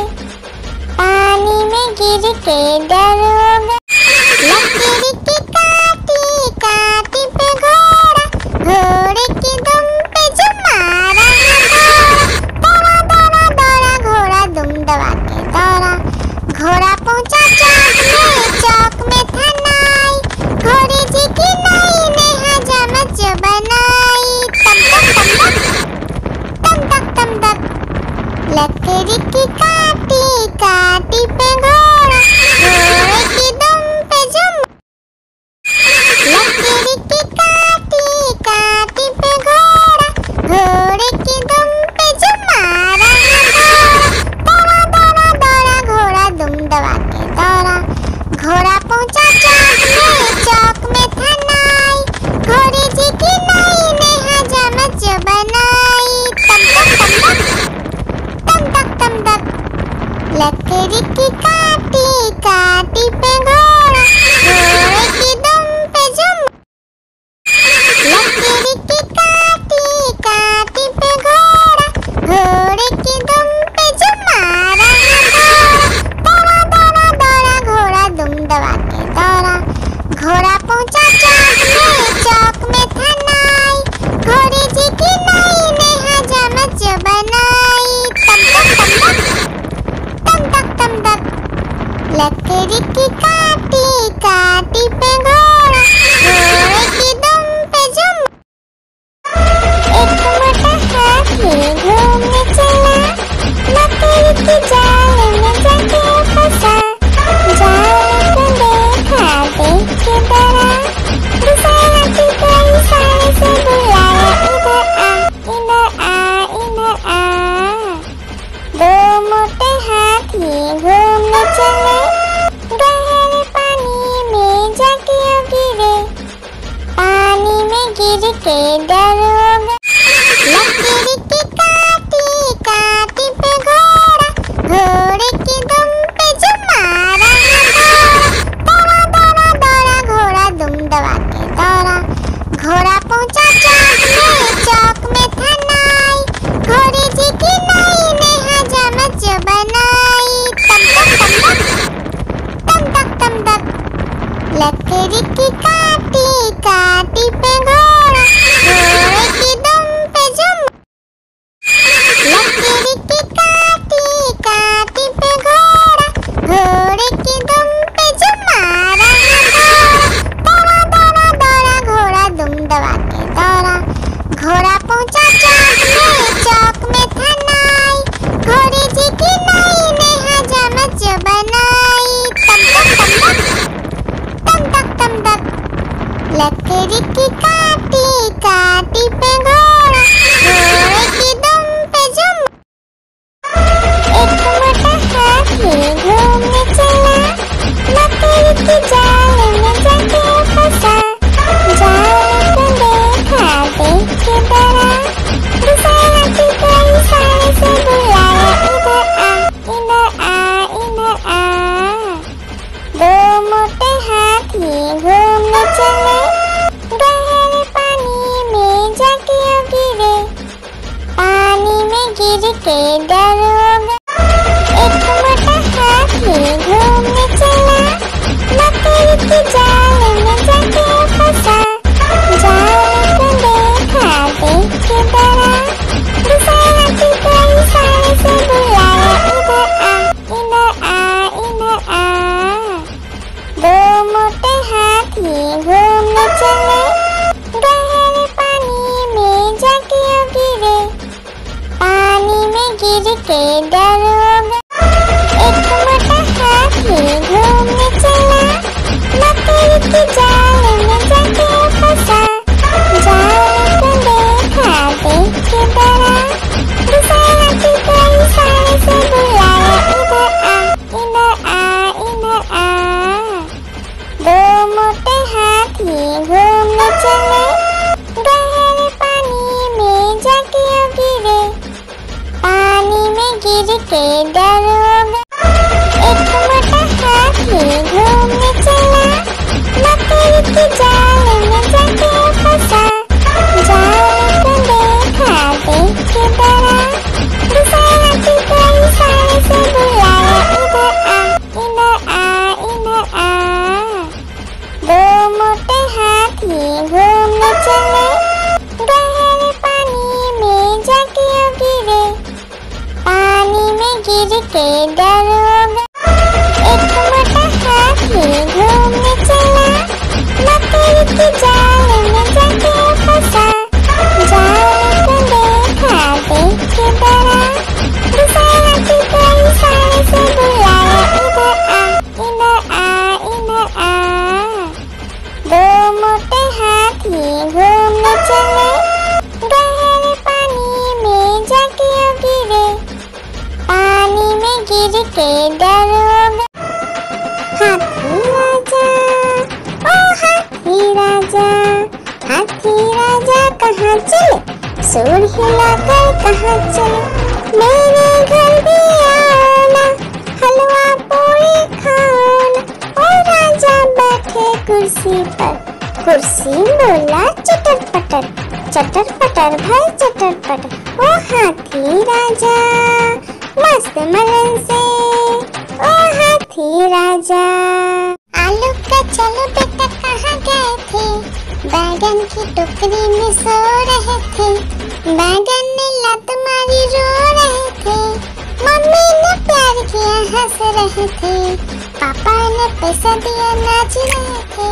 पानी में गिर के डर हो गया। लकड़ी की काटी काटी पे घोड़ा, घोड़े की दुम पे जो मारा, दौड़ा दौड़ा दौड़ा घोड़ा दुम दबा के दौड़ा। घोड़ा पहुंचा चौक में, चौक में था नाई, घोड़े जी की नाई ने हजामत जो बनाई। तम तक तम तक, लकड़ी की काटी काटी पे घोड़ा, घोड़े की दुम पे जुम। लकड़ी की काटी काटी पे घोड़ा, घोड़े की दुम पे जुम मारा, दौड़ा दौड़ा दौड़ा घोड़ा दुम दबा के दौड़ा। घोड़ा पहुंचा चौक में, चौक में था नाई, घोड़े जी की नाई ने हजामत जो बनाई। तम तक तम तक, तम तक तम तक, लकड़ी की काटी काटी पे घोड़ा, घोड़े की दुम पे जुम। लकड़ी की काटी काटी पे घोड़ा, घोड़े की दुम पे जो मारा, दौड़ा दौड़ा दौड़ा घोड़ा दुम दबा के दौड़ा। घोड़ा पहुंचा चौक में, चौक में था नाई, घोड़े जी की नाई ने हजामत जो बनाई। तम तक तम तक, तम तक तम तक, लकड़ी की काटी काटी पे घोड़ा, घोड़े की दुम पे जुम। एक मोटा हाथी घूमने चला, मकड़ी के जाल में जाके फंसा। जाल को देखा देख के डरा, दूसरा हाथी कई सारे से बुलाया, इधर आ इधर आ इधर आ। दो मोटे हाथी घूमने चले, गहरे पानी में जाके गिरे, पानी में गिर के डर हो गया। लकड़ी की काटी काटी पे घोड़ा, घोड़े की दुम पे जो मारा, दौड़ा लकड़ी की काटी काटी पे घोड़ा घोड़े की दम पे जम लकड़ी की काटी काटी पे घोड़ा घोड़े की दम पे जमा दौड़ा दौड़ा दौड़ा घोड़ा दुम दबा के दौड़ा घोड़ा पहुंचा चौक में चौक में था नाई घोड़े जी की नाई ने हजामत जो बनाई तम तम तम लकड़ी की काटी काटी पे घोड़ा घोड़े की दम पे जम एक मोटा हाथी घूमने चला लकड़ी की जाल में जाके फंसा जाल को देखा देख के डरा दूसरा हाथी कई सारे से बुलाया इधर आ इधर आ इधर आ दो मोटे हाथी घूमने चले गिर के डर हो गया एक मोटा हाथी घूमने चला लकड़ी की जाल में जाके फंसा जाल को देखा देख के डरा दूसरा हाथी कई सारे से बुलाया इधर आ इधर आ इधर आ दो मोटे हाथी घूमने चले गहरे पानी में जाके गिरे गिर के डर हो गया एक मोटा हाथी घूमने चला लकड़ी की जाल में जाके फंसा जाल को देखा देख के डरा दूसरा हाथी कई सारे से बुलाया इधर आ इधर आ इधर आ दो मोटे हाथी घूमने चले गहरे पानी में जाके गिरे गिर के डर हो गया एक मोटा हाथी घूमने चला लकड़ी की जाल में जाके फंसा जाल को देखा देख के डरा दूसरा हाथी कई सारे से बुलाया इधर आ इधर आ इधर आ दो मोटे हाथी घूमने चले गहरे पानी में जाके गिरे गिर के डर हो गया एक मोटा हाथी घूमने चला लकड़ी की जाल में जाके फंसा जाल को देखा देख के डरा दूसरा हाथी कई सारे से बुलाया इधर आ इधर आ इधर आ दो मोटे हाथी घूमने चले गहरे पानी में जाके गिरे गिर के डर हो गया हाथी राजा ओ हाथी राजा हाथी राजा कहाँ चले सूंड हिलाकर कहाँ चले मेरे घर भी आओ ना हलवा पूरी खाओ ना ओ राजा बैठे कुर्सी पर कुर्सी बोला चटर पटर चटर पटर भाई चटर पटर ओ हाथी राजा मस्त मगन से ओ हाथी राजा आलू का चलो बेटा कहाँ गए थे बैगन की टोकरी में सो रहे थे बैगन ने लत मारी रो रहे थे मम्मी ने प्यार किया हंस रहे थे पापा ने पैसा दिया नाच रहे थे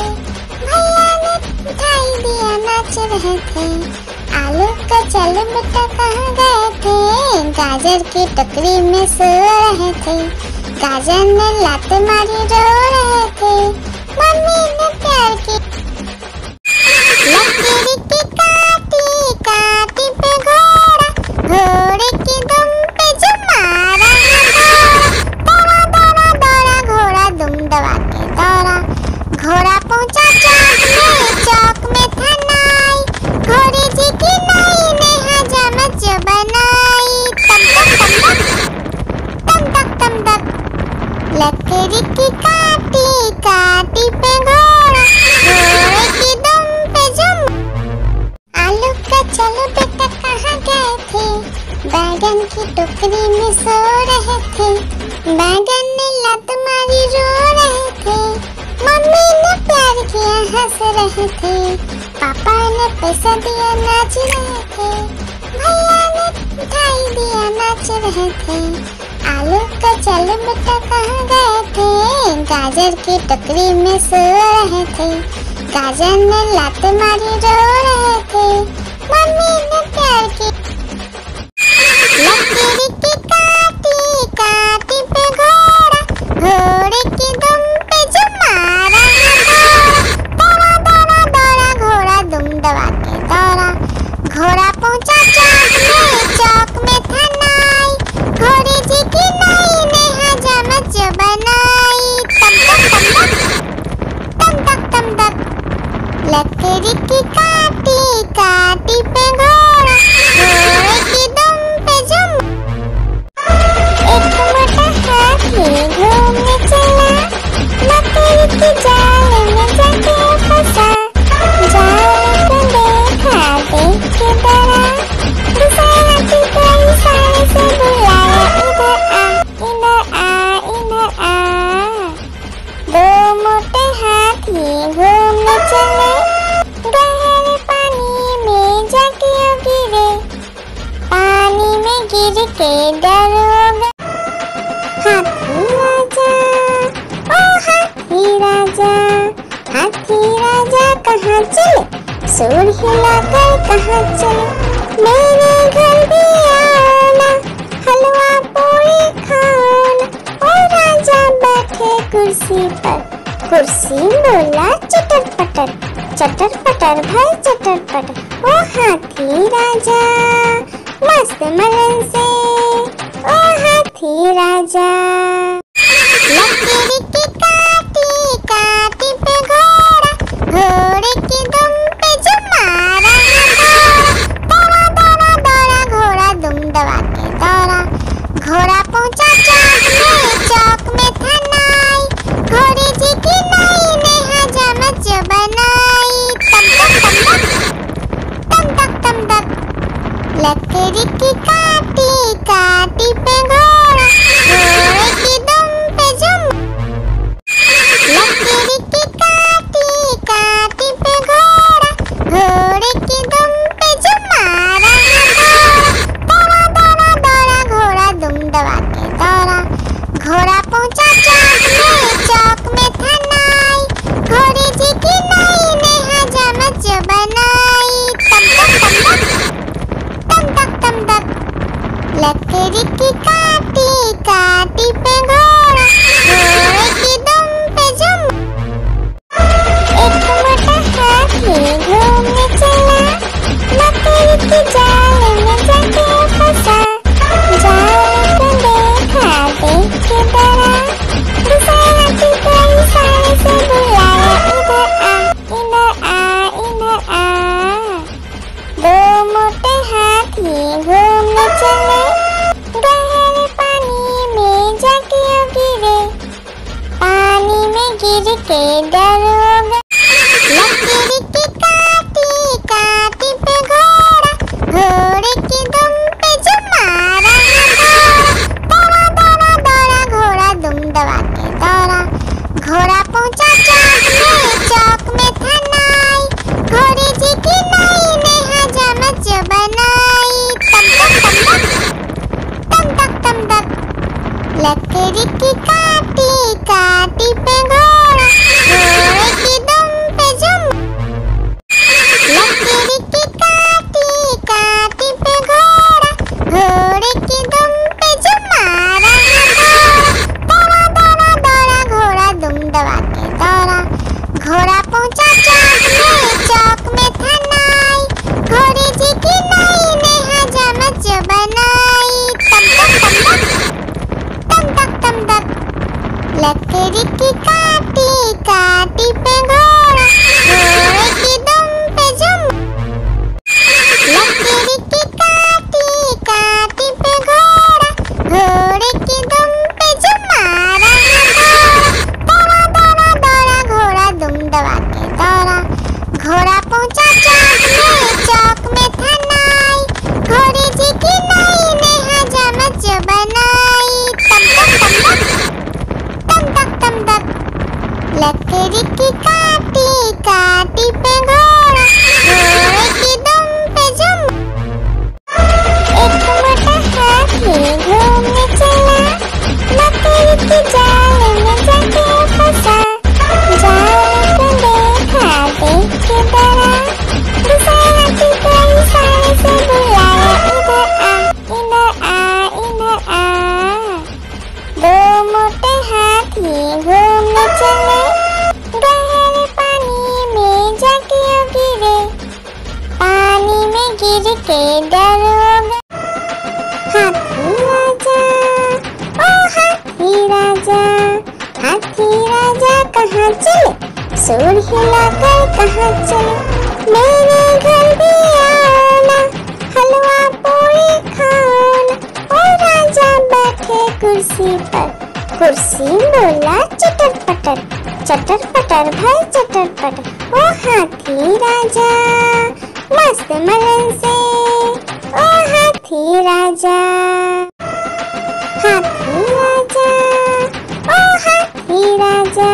भैया ने मिठाई दिया नाच रहे थे आलू का चलो बेटा कहाँ गए थे गाजर की टोकरी में सो रहे थे गाजर ने लात मारी रो रहे थे मम्मी ने प्यार की लकड़ी की काटी काटी पे घोड़ा घोड़े की दम पे जमा दौड़ा दौड़ा दौड़ा घोड़ा दुम दबा के दौड़ा घोड़ा पहुंचा चौक में चौक में था घोड़े जी की नाई ने हजामत जो बनाई तम तम तम तक तम तक लकड़ी की काटी काटी पे घोड़ा घोड़े की दम पे जम आलू का चलो बेटा कहाँ गए थे बैगन की टोकरी में सो रहे थे बैगन ने लत मारी रो रहे थे मम्मी ने लड़कियां हंस रहे थे, पापा ने पैसा दिया नाच रहे थे, भैया ने मिठाई दिया नाच रहे थे। आलू का चालू बेटा कहाँ गए थे, गाजर की टोकरी में सो रहे थे, गाजर ने लात मारी रो रहे थे, मम्मी ने प्यार की लकीर की काटी काटी पे घोड़ा, घोड़े की दुम पे जो मारा दौड़ा दौड़ा दौड़ा घोड़ा दुम दबा के दौड़ा। घोड़ा पहुंचा चौक में, चौक में था नाई, घोड़े जी की नाई ने हजामत जो बनाई। तम तक तम तक लकड़ी की काटी काटी पे घोड़ा, घोड़े की दुम पे जुम। एक मोटा हाथी घूमने चला, लकड़ी की जाल में जाके फंसा। जाल को देखा देख के डरा, दूसरा हाथी को इशारे से बुलाया, इधर आ इधर आ इधर आ। दो मोटे हाथी घूमने चले, गहरे पानी में जाके गिरे, पानी में गिर के डर हो गए। हाथी राजा ओ हाथी राजा, हाथी राजा कहाँ चले, सूंड हिलाकर कहाँ चले, मेरे घर भी आना, हलवा पूरी खाना। और राजा बैठे कुर्सी पर, कुर्सी बोला चटर पटर, चटर पटर भाई चटर पटर। ओ हाथी राजा मस्त मगन से, ओ हाथी राजा। लकीर की काटी काटी पे घोड़ा, घोड़े की दुम पे जो मारा दौड़ा दौड़ा दौड़ा घोड़ा दुम दबा के दौड़ा। घोड़ा पहुंचा चौक में, चौक में था नाई, घोड़े जी की नाई ने हजामत जो बनाई। तम तक तम तक तम तक लकड़ी की काटी काटी पे घोड़ा, घोड़े की दुम पे जुम। लकड़ी की काटी काटी पे घोड़ा, घोड़े की दुम पे जो मारा दौड़ा दौड़ा दौड़ा घोड़ा दुम दबा के दौड़ा। घोड़ा पहुंचा चौक में, चौक में था नाई, घोड़े जी की नाई ने हजामत जो बनाई। तम तक तम तक तम तक तम तक लकड़ी की काटी काटी पे घोड़ा, घोड़े की दुम पे जुम। एक मोटा हाथी घूमने चला, लकड़ी की जाल में जाके फंसा। जाल को देखा देख के डरा, दूसरा हाथी को इशारे से बुलाया, इधर आ इधर आ इधर आ। दो मोटे हाथी घूमने चले, गहरे पानी में जाके गिरे, पानी में गिर के डर हो गए। लकीर की काटी काटी पे घोड़ा, घोड़े की दुम पे जो मारा दौड़ा दौड़ा दौड़ा घोड़ा दुम दबा के दौड़ा। घोड़ा पहुंचा चौक में, चौक में था नाई, घोड़े जी की नाई ने हजामत जो बनाई। तम तक तम तक तम तक तम तक लकड़ी की काटी काटी पे घोड़ा, घोड़े काटी पे घोड़ा घोड़े की दुम पे जुम। एक मोटा हाथी घूमने चला, बकरी की जाल में जाके फंसा। जाल को देखा देख के डरा, दूसरा हाथी कई सारे से बुलाया, इधर आ इधर आ इधर आ। दो मोटे हाथी घूमने चले, गिर के डर हो गए। हाथी राजा, ओ हाथी राजा, हाथी राजा कहाँ चले, सूंड हिलाकर कहाँ चले। मेरे घर भी आओ ना, हलवा पूरी खाओ ना। ओ राजा बैठे कुर्सी पर, कुर्सी बोला चटर पटर, चटर पटर भाई चटर पटर। ओ हाथी राजा मस्त मगन से, ओ हाथी राजा। हाथी राजा, ओ हाथी राजा,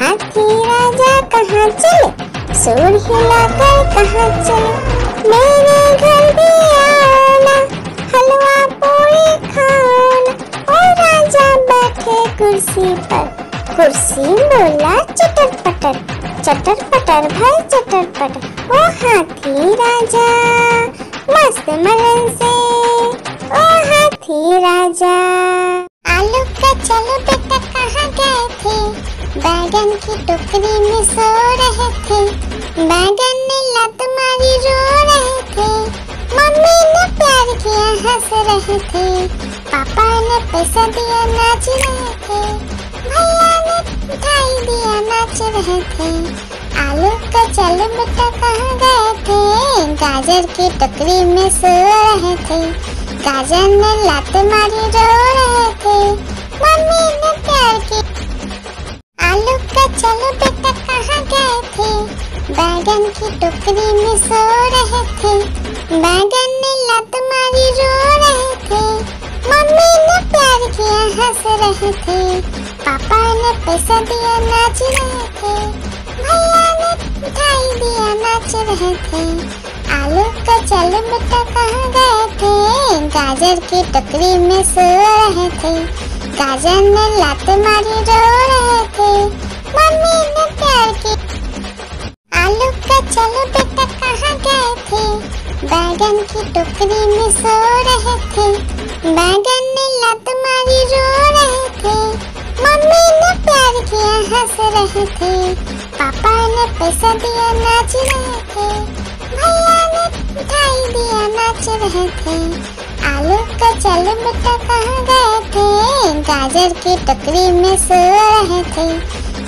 हाथी राजा कहाँ चले, सूंड हिलाकर कहाँ चले। मेरे घर भी आओ ना, हलवा पूरी खाओ ना। ओ राजा बैठे कुर्सी पर, कुर्सी बोला चटर पटर, चटर पटर भाई चटर पटर। ओ हाथी राजा मस्त मगन से, ओ हाथी राजा। आलू का चलो बेटा कहाँ गए थे, बैगन की टोकरी में सो रहे थे। बैगन ने लात मारी रो रहे थे, मम्मी ने प्यार किया हंस रहे थे। पापा ने पैसा दिया नाच रहे थे, भैया ने मिठाई दिया नाच रहे थे। आलू का चलो बेटा कहाँ गए थे, गाजर की टोकरी में सो रहे थे। गाजर ने लात मारी रो रहे थे, मम्मी ने प्यार की। आलू का चलो बेटा कहाँ गए थे, बैगन की टोकरी में सो रहे थे। बैगन ने लात मारी रो रहे थे, मम्मी ने प्यार किया हंस रहे थे। पापा ने पैसा दिया नाच रहे थे, भैया ने मिठाई दिया नाच रहे थे। आलू का चलो बेटा कहाँ गए थे, गाजर की टोकरी में सो रहे थे। गाजर ने लात मारी रो रहे थे, मम्मी ने प्यार की। आलू का चलो बेटा कहाँ गए थे, बैगन की टोकरी में सो रहे थे। बैगन ने लात मारी रो रहे थे, मम्मी ने प्यार किया हंस रहे थे। पापा ने पैसा दिया नाच रहे थे, भैया ने मिठाई दिया नाच रहे थे। आलू का चलो बेटा कहाँ गए थे, गाजर की टोकरी में सो रहे थे।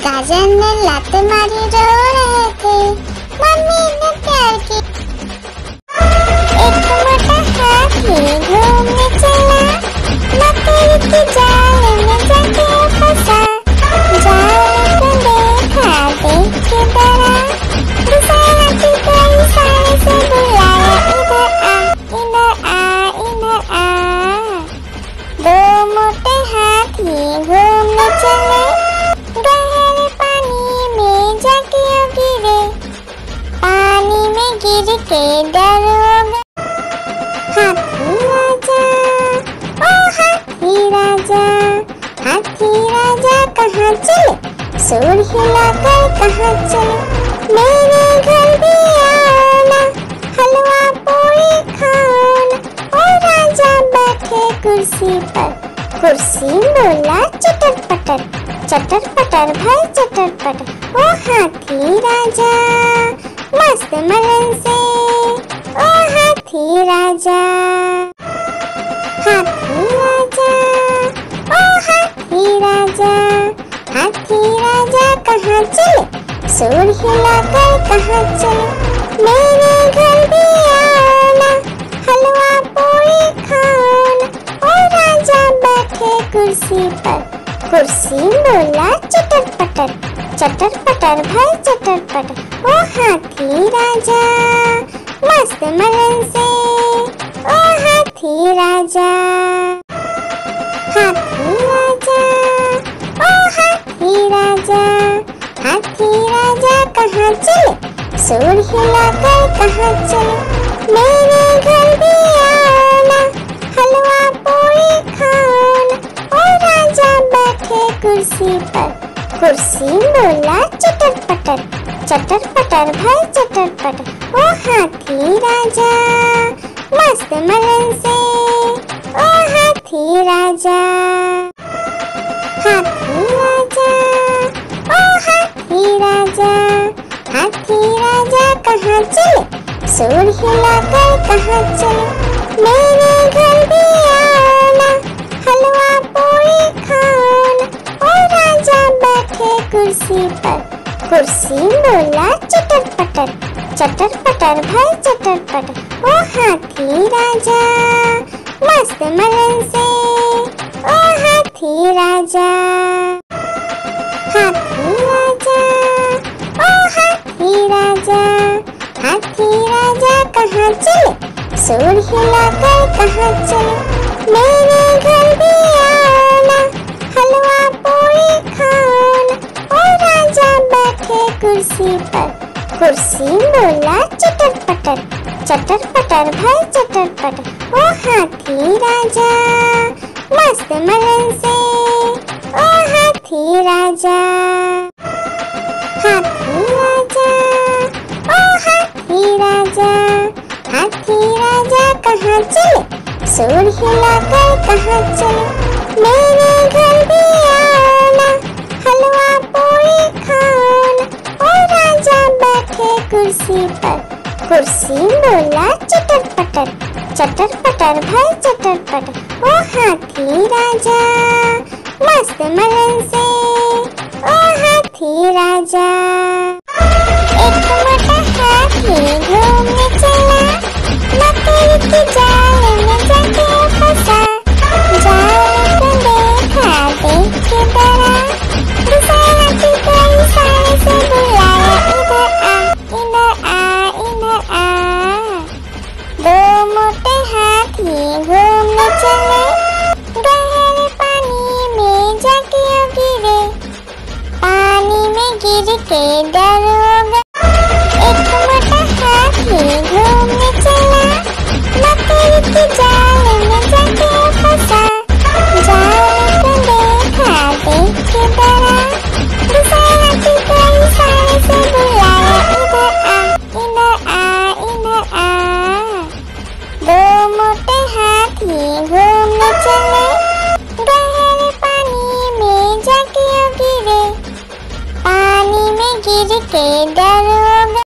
गाजर ने लात मारी रो रहे थे, मम्मी ने प्यार की। एक मोटा हाथी घूमने चला, बकरी की जाल में जाके फंसा। जाल को देखा देख के डरा, दूसरा हाथी कई सारे से बुलाया, इधर आ इधर आ इधर आ। दो मोटे हाथी घूमने चले, गहरे पानी में जाके गिरे। पानी में गिर के डर हो गए। हाथी राजा, ओ हाथी राजा, हाथी राजा कहाँ चले, सूंड हिलाकर कहाँ चले। मेरे घर भी आओ ना, हलवा पूरी खाओ ना। ओ राजा बैठे कुर्सी पर, कुर्सी बोला चटर पटर, चटर पटर भाई चटर पटर। ओ हाथी राजा मस्त मगन से, ओ हाथी राजा। हाथी राजा, ओ हाथी राजा, हाथी राजा कहाँ चले, सूंड हिलाकर कहाँ चले। मेरे घर भी आओ ना, हलवा पूरी खाओ ना। ओ राजा बैठे कुर्सी पर, कुर्सी बोला चटर पटर, चटर पटर भाई चटर पटर। ओ हाथी राजा मस्त मगन से, ओ हाथी राजा। हाथी राजा, ओ हाथी राजा, हाथी राजा कहाँ चले, सूंड हिलाकर कहाँ चले, मेरे घर भी आना, हलवा पूरी खाना। और राजा बैठे कुर्सी पर, कुर्सी बोला चटर पटर, चटर पटर भाई चटर पटर। ओ हाथी राजा मस्त मगन से, ओ हाथी राजा, हाथी राजा, ओ हाथी राजा, हाथी राजा कहाँ चले, सूंड हिलाकर कहाँ चले, मेरे घर भी आना, हलवा पूरी खाना। और राजा बैठे कुर्सी पर, कुर्सी बोला चटर पटर, चटर पटर भाई चटर पटर। ओ हाथी राजा मस्त मगन से, ओ हाथी राजा, हाथी राजा, ओ हाथी राजा, हाथी राजा कहाँ चले, सूंड हिलाकर कहाँ चले, मेरे घर भी आना, हलवा पूरी खाना। और राजा बैठे कुर्सी पर, कुर्सी बोला चटर पटर, चटर पटर भाई चटर पटर। ओ हाथी राजा मस्त मगन से, ओ हाथी राजा, हाथी राजा, ओ हाथी राजा, हाथी राजा कहाँ चले, सूंड हिलाकर कहाँ चले, मेरे घर भी आना, हलवा पूरी खाना। और राजा बैठे कुर्सी पर, कुर्सी बोला चटर पटर, चटर पटर भाई चटर पटर। ओ हाथी राजा मस्त मगन से, ओ हाथी राजा। एक मोटा हाथी घूमने चला, मकड़ी के जाल में जाके फंसा, जाल को देखा देख के डरा, दूसरा हाथी कई साल से बुलाया, इधर आ इधर आ इधर आ। दो मोटे हाथी घूमने चले, गहरे पानी में जाके गिरे, पानी में गिर के डर हो गए। एक मोटा हाथी घूमने चला, मकड़ी के जाल में जाके फंसा, जाल को देखा देख के डरा, दूसरा हाथी कई साल से बुलाया, इधर आ इधर आ इधर आ। दो मोटे हाथी घूमने चले, गहरे पानी में जाके गिरे, पानी में गिर के